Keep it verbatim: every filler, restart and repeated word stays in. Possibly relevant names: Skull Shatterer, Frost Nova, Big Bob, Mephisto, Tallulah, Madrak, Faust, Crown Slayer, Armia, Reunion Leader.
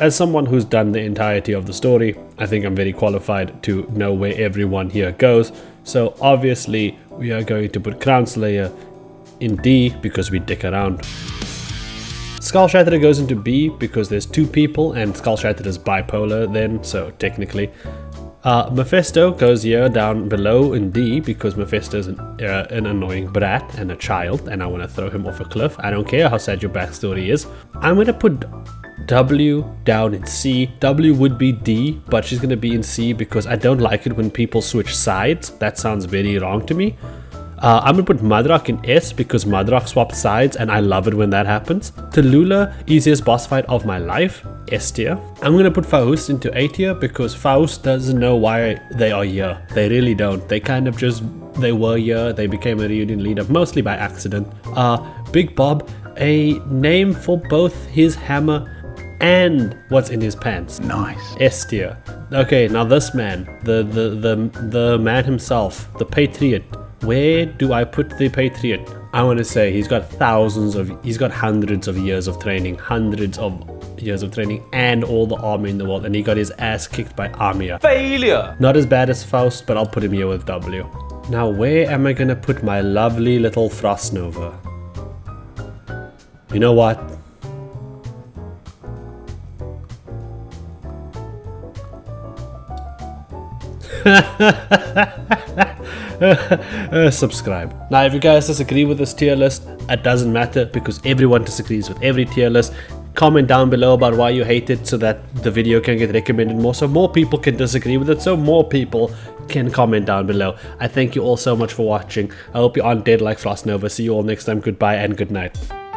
As someone who's done the entirety of the story, I think I'm very qualified to know where everyone here goes. So obviously we are going to put Crown Slayer in D because we dick around. Skull Shatterer goes into B because there's two people and Skull Shatterer is bipolar then, so technically. Uh, Mephisto goes here down below in D because Mephisto's an, uh, an annoying brat and a child and I want to throw him off a cliff. I don't care how sad your backstory is. I'm going to put W down in C. W would be D, but she's going to be in C because I don't like it when people switch sides. That sounds very wrong to me. Uh, I'm going to put Madrak in S because Madrak swapped sides and I love it when that happens. Tallulah, easiest boss fight of my life, S tier. I'm going to put Faust into A tier because Faust doesn't know why they are here. They really don't. They kind of just, they were here, they became a reunion leader, mostly by accident. Uh, Big Bob, a name for both his hammer and what's in his pants. Nice. S tier. Okay, now this man, the, the, the, the man himself, the patriot. Where do I put the Patriot? I want to say he's got thousands of, he's got hundreds of years of training, hundreds of years of training and all the army in the world, and he got his ass kicked by Armia. Failure! Not as bad as Faust, but I'll put him here with W. Now where am I gonna put my lovely little Frost Nova? You know what? uh, subscribe. Now if you guys disagree with this tier list, it doesn't matter because everyone disagrees with every tier list. Comment down below about why you hate it so that the video can get recommended more, so more people can disagree with it, so more people can comment down below. I thank you all so much for watching. I hope you aren't dead like Frost Nova. See you all next time. Goodbye and good night.